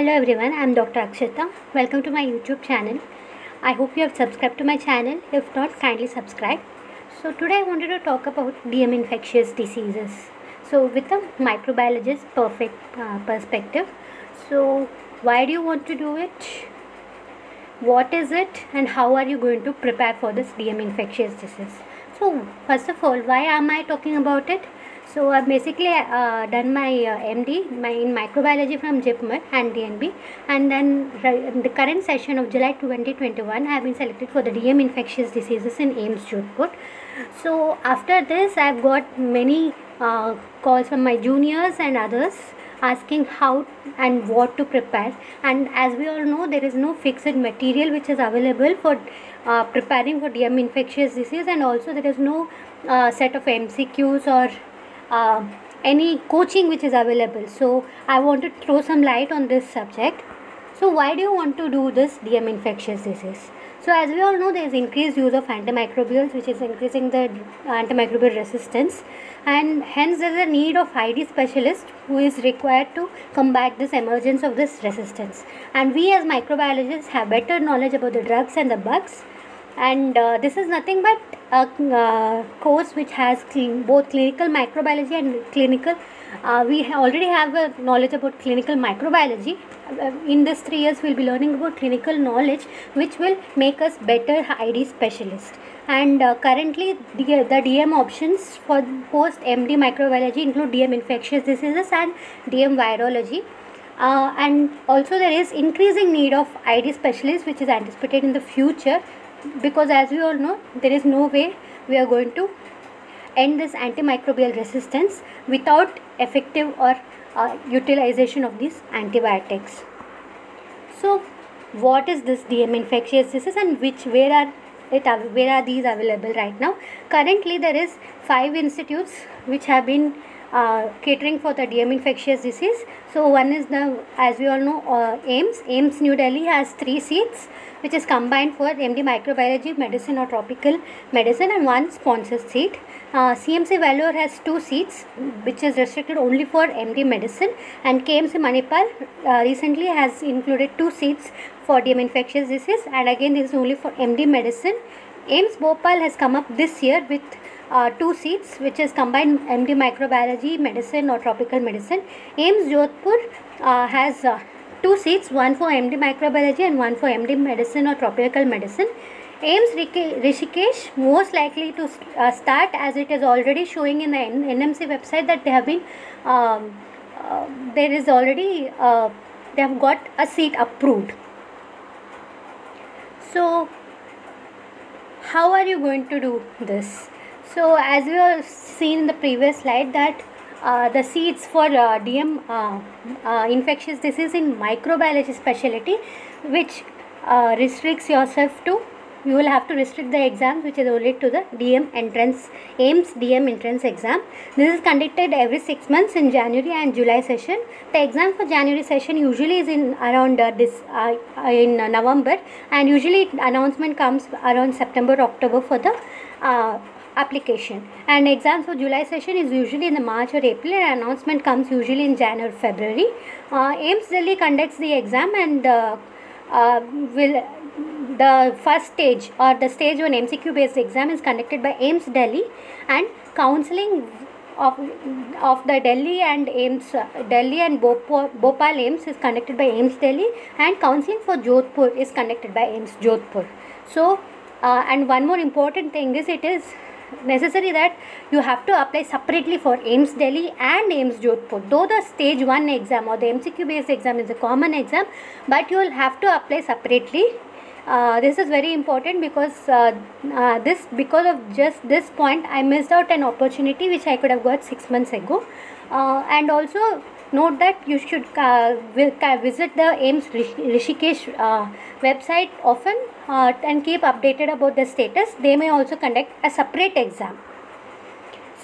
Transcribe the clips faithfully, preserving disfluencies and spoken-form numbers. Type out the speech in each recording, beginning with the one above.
Hello everyone, I am Doctor Akshita. Welcome to my YouTube channel. I hope you have subscribed to my channel. If not, kindly subscribe. So today I wanted to talk about D M infectious diseases. So with a microbiologist perfect uh, perspective. So why do you want to do it? What is it? And how are you going to prepare for this D M infectious disease? So first of all, why am I talking about it? So I've basically uh, done my uh, M D my, in microbiology from JIPMER and D N B, and then in the current session of July twenty twenty-one I have been selected for the D M infectious diseases in AIIMS Jodhpur. So after this I've got many uh, calls from my juniors and others asking how and what to prepare, and as we all know there is no fixed material which is available for uh, preparing for D M infectious disease, and also there is no uh, set of M C Qs or Uh, any coaching which is available. So I want to throw some light on this subject. So why do you want to do this D M infectious disease? So as we all know, there is increased use of antimicrobials which is increasing the antimicrobial resistance, and hence there is a need of I D specialist who is required to combat this emergence of this resistance. And we as microbiologists have better knowledge about the drugs and the bugs, and uh, this is nothing but a uh, course which has clean, both clinical microbiology and clinical uh, we ha already have a knowledge about clinical microbiology. In this three years we'll be learning about clinical knowledge which will make us better I D specialists. And uh, currently the, the D M options for post M D microbiology include D M infectious diseases and D M virology. Uh, and also there is increasing need of I D specialists which is anticipated in the future, because as we all know there is no way we are going to end this antimicrobial resistance without effective or uh, utilization of these antibiotics. So what is this D M infectious disease and which where are it where are these available right now? Currently there is five institutes which have been uh, catering for the D M infectious disease. So one is the, as we all know, uh, AIIMS AIIMS New Delhi has three seats which is combined for M D Microbiology, Medicine or Tropical Medicine, and one sponsored seat. Uh, C M C Vellore has two seats which is restricted only for M D Medicine, and K M C Manipal uh, recently has included two seats for D M infectious disease, and again this is only for M D Medicine. AIIMS Bhopal has come up this year with uh, two seats which is combined M D Microbiology, Medicine or Tropical Medicine. AIIMS Jodhpur uh, has uh, two seats, one for M D Microbiology and one for M D Medicine or Tropical Medicine. AIIMS Rishikesh most likely to uh, start, as it is already showing in the N M C website that they have been um, uh, there is already uh, they have got a seat approved. So how are you going to do this? So as we have seen in the previous slide that Uh, the seats for uh, D M uh, uh, infectious disease in microbiology specialty, which uh, restricts yourself to, you will have to restrict the exams which is only to the D M entrance, AIIMS D M entrance exam. This is conducted every six months in January and July session. The exam for January session usually is in around uh, this uh, in uh, November, and usually announcement comes around September, October for the uh, application, and exams for July session is usually in the March or April, and announcement comes usually in January or February. Uh, AIIMS Delhi conducts the exam, and uh, uh, will the first stage or the stage one M C Q based exam is conducted by AIIMS Delhi, and counselling of of the Delhi and AIIMS uh, Delhi and Bhopal, Bhopal AIIMS is conducted by AIIMS Delhi, and counselling for Jodhpur is conducted by AIIMS Jodhpur. So uh, and one more important thing is it is necessary that you have to apply separately for AIIMS Delhi and AIIMS Jodhpur. Though the stage one exam or the M C Q based exam is a common exam, but you will have to apply separately. Uh, this is very important because uh, uh, this because of just this point I missed out an opportunity which I could have got six months ago. Uh, and also note that you should uh, visit the AIIMS Rishikesh uh, website often uh, and keep updated about the status. They may also conduct a separate exam.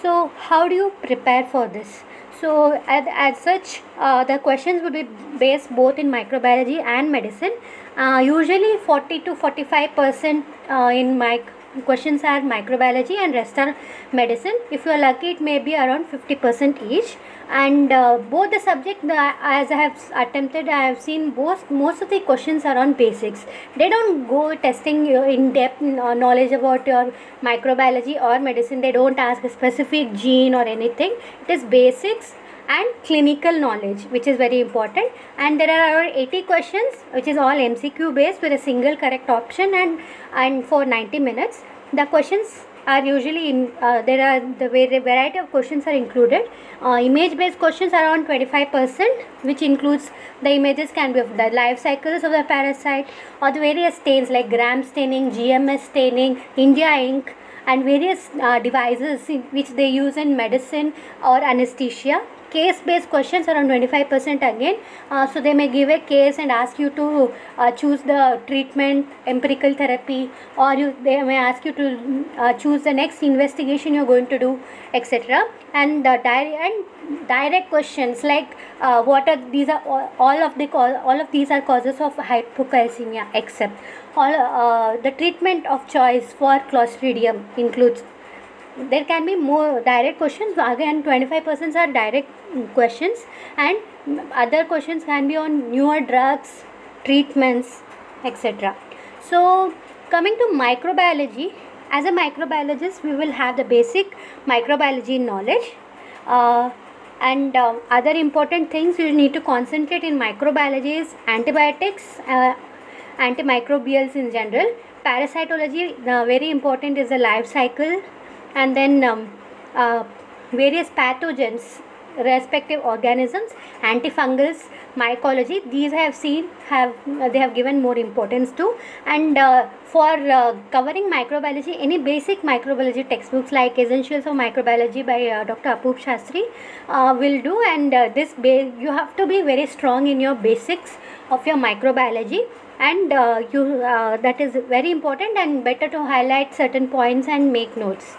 So how do you prepare for this? So as, as such uh, the questions would be based both in microbiology and medicine. Uh, usually forty to forty-five percent uh, in mic questions are microbiology and rest are medicine. If you are lucky, it may be around fifty percent each. And uh, both the subject, uh, as I have attempted, I have seen both, most of the questions are on basics. They don't go testing your in-depth knowledge about your microbiology or medicine. They don't ask a specific gene or anything. It is basics and clinical knowledge, which is very important. And there are around eighty questions, which is all M C Q based with a single correct option, and and for ninety minutes. The questions are usually in uh, there are the variety of questions are included. Uh, image based questions are around twenty-five percent, which includes the images can be of the life cycles of the parasite or the various stains like gram staining, G M S staining, India ink, and various uh, devices in which they use in medicine or anesthesia. Case based questions around twenty-five percent again. Uh, so they may give a case and ask you to uh, choose the treatment, empirical therapy, or you, they may ask you to uh, choose the next investigation you're going to do, et cetera. And the diary and direct questions like uh, what are these are all, all of the all of these are causes of hypocalcemia, except all uh, the treatment of choice for Clostridium includes. There can be more direct questions. Again, twenty-five percent are direct questions, and other questions can be on newer drugs, treatments, et cetera. So, coming to microbiology, as a microbiologist, we will have the basic microbiology knowledge. Uh, and uh, other important things you need to concentrate in microbiology is antibiotics, uh, antimicrobials in general. Parasitology, uh, very important, is the life cycle. And then um, uh, various pathogens, respective organisms, antifungals, mycology. These I have seen have uh, they have given more importance to. And uh, for uh, covering microbiology, any basic microbiology textbooks like Essentials of Microbiology by uh, Doctor Apoop Shastri uh, will do. And uh, this ba you have to be very strong in your basics of your microbiology. And uh, you uh, that is very important, and better to highlight certain points and make notes.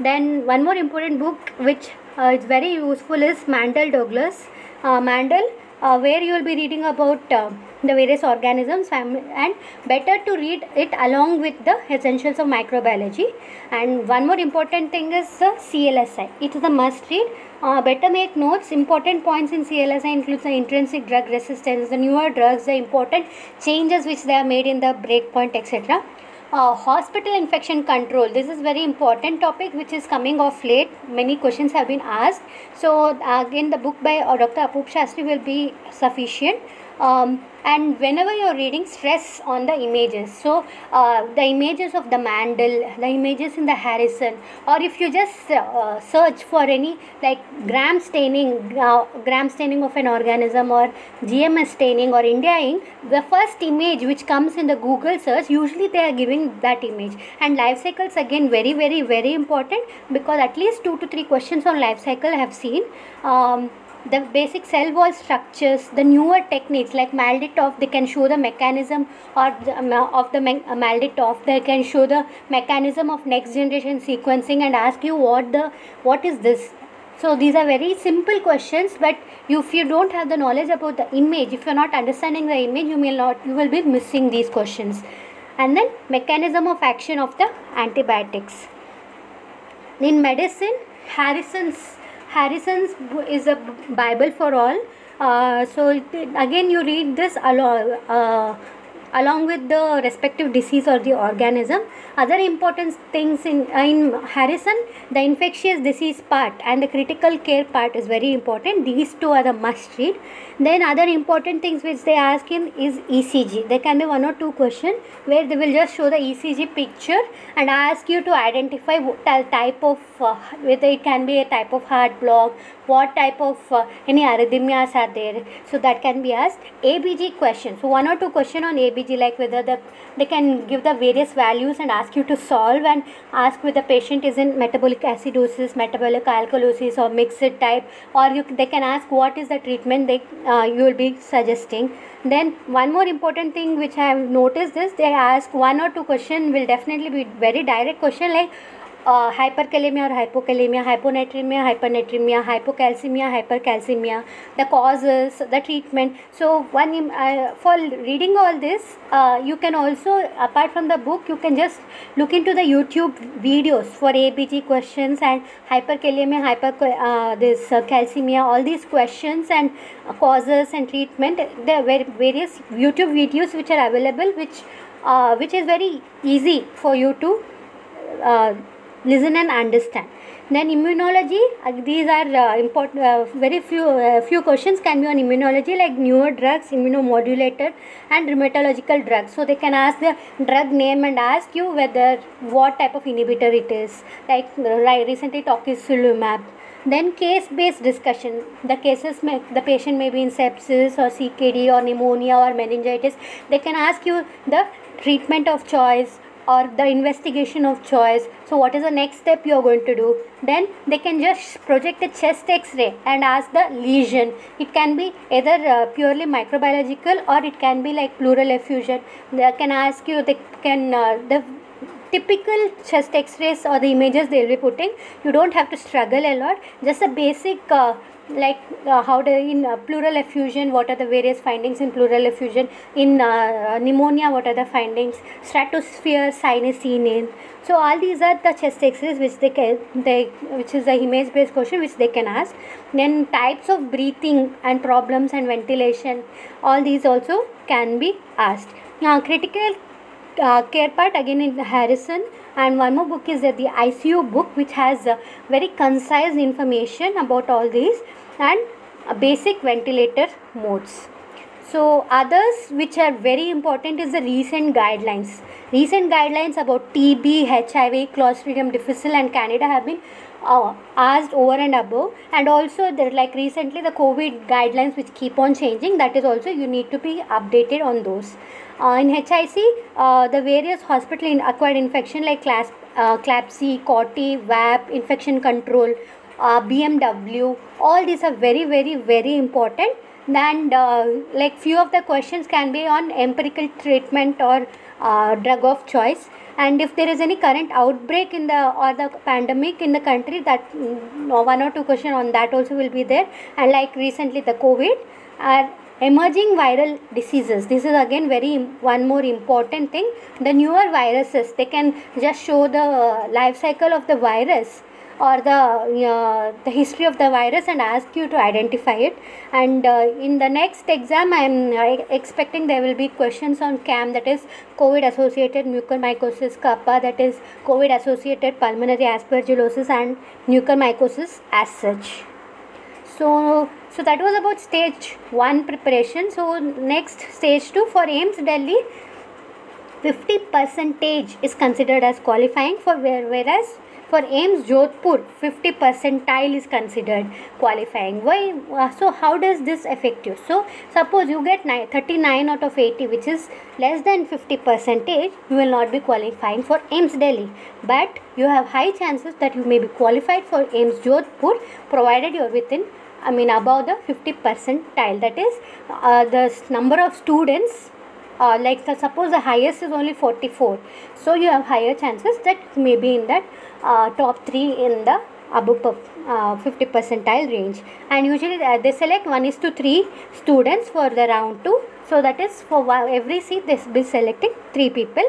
Then one more important book which uh, is very useful is Mandell Douglas. Uh, Mandell, uh, where you will be reading about uh, the various organisms, family, and better to read it along with the Essentials of Microbiology. And one more important thing is uh, C L S I. It is a must read. Uh, better make notes. Important points in C L S I includes the intrinsic drug resistance, the newer drugs, the important changes which they are made in the breakpoint, et cetera. Uh, hospital infection control. This is very important topic which is coming off late. Many questions have been asked. So again, the book by Doctor Apoop Shastri will be sufficient. Um, and whenever you are reading, stress on the images. So uh, the images of the Mandell, the images in the Harrison, or if you just uh, search for any like gram staining, uh, gram staining of an organism, or G M S staining, or India ink, the first image which comes in the Google search, usually they are giving that image. And life cycles, again, very very very important, because at least two to three questions on life cycle I have seen. Um, The basic cell wall structures, the newer techniques like MALDI-TOF, they can show the mechanism or the, um, of the uh, MALDI-TOF. They can show the mechanism of next generation sequencing and ask you what the what is this. So these are very simple questions, but you, if you don't have the knowledge about the image, if you are not understanding the image, you may not you will be missing these questions. And then mechanism of action of the antibiotics. In medicine, Harrison's. Harrison's is a Bible for all. Uh, so it, again, you read this along uh, along with the respective disease or the organism. Other important things in uh, in Harrison, the infectious disease part and the critical care part is very important. These two are the must read. Then other important things which they ask in is E C G. There can be one or two questions where they will just show the E C G picture and ask you to identify what type of uh, whether it can be a type of heart block, what type of uh, any arrhythmias are there. So that can be asked. A B G question. So one or two question on A B G, like whether the they can give the various values and ask you to solve, and ask whether the patient is in metabolic acidosis, metabolic alkalosis, or mixed type, or you, they can ask what is the treatment they Uh, you will be suggesting. Then one more important thing which I have noticed is they ask one or two question will definitely be very direct question like hyperkalemia or hypokalemia, hyponatrimia, hypernatremia, hypocalcemia, hypercalcemia, the causes, the treatment. So one uh, for reading all this, uh, you can also, apart from the book, you can just look into the YouTube videos for A B G questions and hyperkalemia, hyper uh, this uh, calcemia, all these questions and uh, causes and treatment. There were various YouTube videos which are available, which uh, which is very easy for you to uh, listen and understand. Then immunology, these are uh, important, uh, very few uh, few questions can be on immunology, like newer drugs, immunomodulator and rheumatological drugs. So they can ask the drug name and ask you whether what type of inhibitor it is, like right, recently Tocilizumab. Then case based discussion, the cases may, the patient may be in sepsis or C K D or pneumonia or meningitis. They can ask you the treatment of choice or the investigation of choice. So what is the next step you are going to do? Then they can just project a chest x-ray and ask the lesion. It can be either uh, purely microbiological or it can be like pleural effusion. They can ask you, they can uh, the typical chest x-rays or the images they will be putting. You don't have to struggle a lot, just a basic uh, like uh, how do in uh, pleural effusion, what are the various findings in pleural effusion, in uh, pneumonia, what are the findings, stratosphere, sinus, sinus. So all these are the chest x-rays which they can they which is the image based question which they can ask. Then types of breathing and problems and ventilation, all these also can be asked. Now critical Uh, care part, again in Harrison, and one more book is uh, the I C U book, which has uh, very concise information about all these and uh, basic ventilator modes. So others which are very important is the recent guidelines. Recent guidelines about T B, H I V, Clostridium difficile and Candida have been Uh, asked over and above, and also there, like recently the COVID guidelines which keep on changing, that is also you need to be updated on those. Uh, in H I C, uh, the various hospital in acquired infection like class, uh, CLABSI, CAUTI, V A P, infection control, uh, B M W, all these are very very very important. And uh, like few of the questions can be on empirical treatment or uh, drug of choice. And if there is any current outbreak in the or the pandemic in the country, that one or two question on that also will be there. And like recently the COVID and emerging viral diseases, this is again very one more important thing. The newer viruses, they can just show the life cycle of the virus or the uh, the history of the virus and ask you to identify it. And uh, in the next exam, I am uh, expecting there will be questions on C A M, that is COVID associated mucormycosis, K A P A, that is COVID associated pulmonary aspergillosis and mucormycosis as such. So so that was about stage one preparation. So next, stage two for AIIMS Delhi, fifty percentage is considered as qualifying for where, whereas for AIIMS Jodhpur, fifty percentile is considered qualifying. Why? So how does this affect you? So suppose you get thirty-nine out of eighty, which is less than fifty percentage, you will not be qualifying for AIIMS Delhi. But you have high chances that you may be qualified for AIIMS Jodhpur, provided you are within, I mean, above the fifty percentile. That is, uh, the number of students, Uh, like the, suppose the highest is only forty-four, so you have higher chances that may be in that uh, top three in the above uh, fifty percentile range. And usually uh, they select one is to three students for the round two, so that is for one, every seat they will be selecting three people.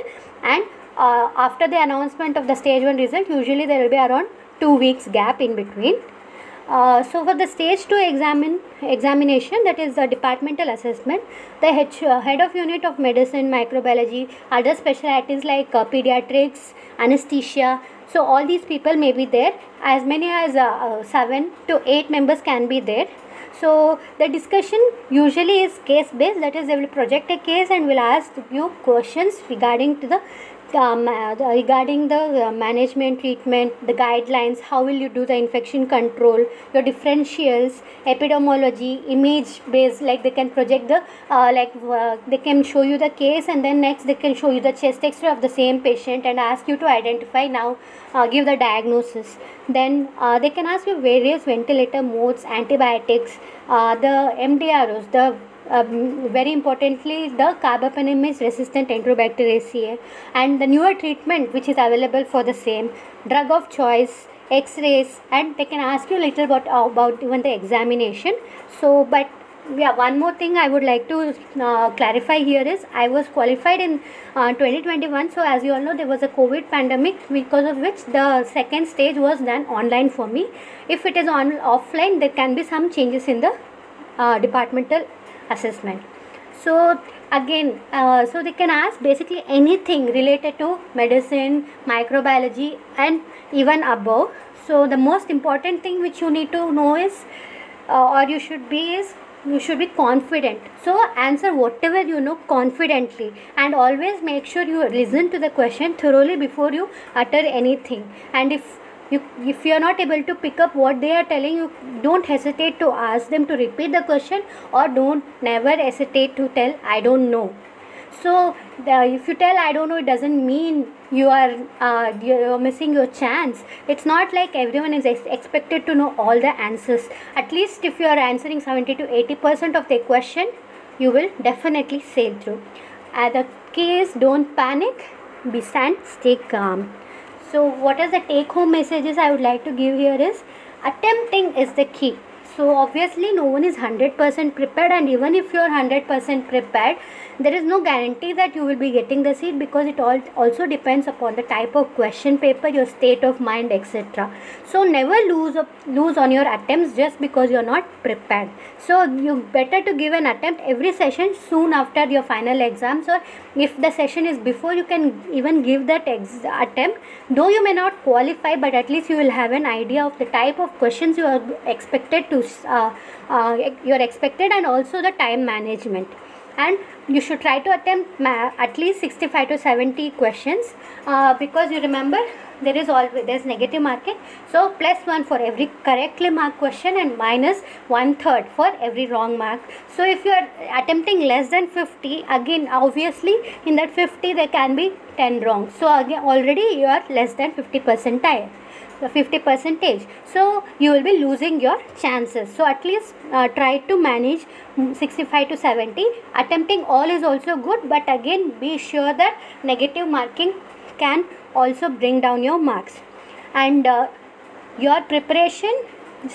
And uh, after the announcement of the stage one result, usually there will be around two weeks gap in between. Uh, so for the stage two examine, examination, that is the departmental assessment, the H, uh, head of unit of medicine, microbiology, other specialties like uh, pediatrics, anesthesia, so all these people may be there. As many as uh, uh, seven to eight members can be there. So the discussion usually is case based, that is they will project a case and will ask you questions regarding to the Um, uh, the, regarding the uh, management, treatment, the guidelines, how will you do the infection control, your differentials, epidemiology, image based, like they can project the uh, like uh, they can show you the case and then next they can show you the chest x-ray of the same patient and ask you to identify now, uh, give the diagnosis. Then uh, they can ask you various ventilator modes, antibiotics, uh, the M D R Os, the um, very importantly the carbapenem is resistant Enterobacteriaceae, and the newer treatment which is available for the same, drug of choice, X-rays, and they can ask you later about about even the examination. So, but yeah, one more thing I would like to uh, clarify here is I was qualified in uh, twenty twenty-one. So as you all know, there was a COVID pandemic, because of which the second stage was done online for me. If it is on offline, there can be some changes in the uh, departmental assessment. So again, uh, so they can ask basically anything related to medicine, microbiology, and even above. So the most important thing which you need to know is, uh, or you should be is, you should be confident. So answer whatever you know confidently, and always make sure you listen to the question thoroughly before you utter anything. And if you if you are not able to pick up what they are telling you, don't hesitate to ask them to repeat the question, or don't never hesitate to tell I don't know. So the, if you tell I don't know, it doesn't mean you are uh, you're missing your chance. It's not like everyone is ex expected to know all the answers. At least if you are answering seventy to eighty percent of the question, you will definitely sail through. Uh, the key is don't panic, be stand, stay calm. So what is the take home messages I would like to give here is, attempting is the key. So obviously no one is one hundred percent prepared, and even if you are one hundred percent prepared, there is no guarantee that you will be getting the seat, because it all also depends upon the type of question paper, your state of mind, et cetera. So never lose up, lose on your attempts just because you are not prepared. So you better to give an attempt every session soon after your final exams, or if the session is before, you can even give that ex attempt. Though you may not qualify, but at least you will have an idea of the type of questions you are expected to Uh, uh, you're expected, and also the time management. And you should try to attempt at least sixty-five to seventy questions, uh, because you remember there is always there's negative marking. So plus one for every correctly marked question, and minus one third for every wrong mark. So if you are attempting less than fifty, again obviously in that fifty there can be ten wrong. So again already you are less than fifty percentile. fifty percentage. So you will be losing your chances. So at least uh, try to manage sixty-five to seventy. Attempting all is also good, but again be sure that negative marking can also bring down your marks. And uh, your preparation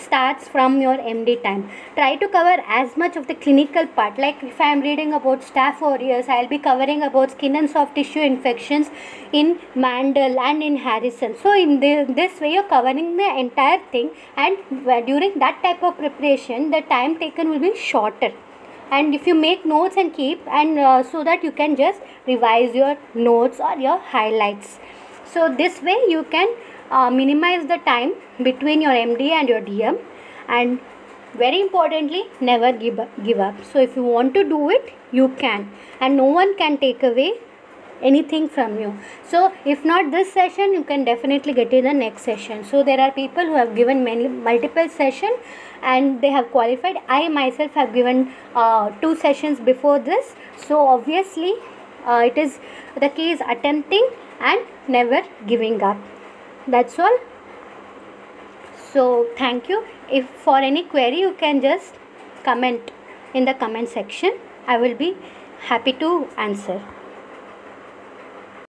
starts from your M D time. Try to cover as much of the clinical part. Like if I am reading about staph aureus, I will be covering about skin and soft tissue infections in Mandell and in Harrison. So in the, this way you are covering the entire thing, and during that type of preparation the time taken will be shorter. And if you make notes and keep, and uh, so that you can just revise your notes or your highlights. So this way you can Uh, minimize the time between your M D and your D M, and very importantly, never give up, give up. So if you want to do it, you can, and no one can take away anything from you. So if not this session, you can definitely get in the next session. So there are people who have given many multiple sessions and they have qualified. I myself have given uh, two sessions before this. So obviously uh, it is the key is attempting and never giving up. That's all. So thank you. If for any query, you can just comment in the comment section. I will be happy to answer.